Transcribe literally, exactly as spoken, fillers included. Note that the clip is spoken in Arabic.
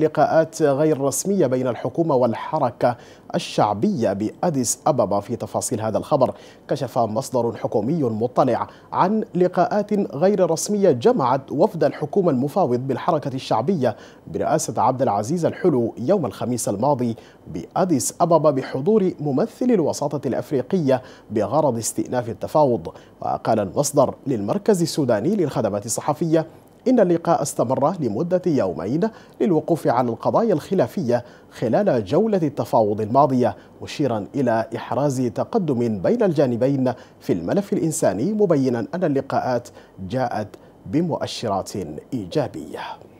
لقاءات غير رسمية بين الحكومة والحركة الشعبية بأديس أبابا. في تفاصيل هذا الخبر، كشف مصدر حكومي مطلع عن لقاءات غير رسمية جمعت وفد الحكومة المفاوض بالحركة الشعبية برئاسة عبدالعزيز الحلو يوم الخميس الماضي بأديس أبابا بحضور ممثل الوساطة الأفريقية بغرض استئناف التفاوض. وقال المصدر للمركز السوداني للخدمات الصحفية إن اللقاء استمر لمدة يومين للوقوف على القضايا الخلافية خلال جولة التفاوض الماضية، مشيرا إلى إحراز تقدم بين الجانبين في الملف الإنساني، مبينا أن اللقاءات جاءت بمؤشرات إيجابية.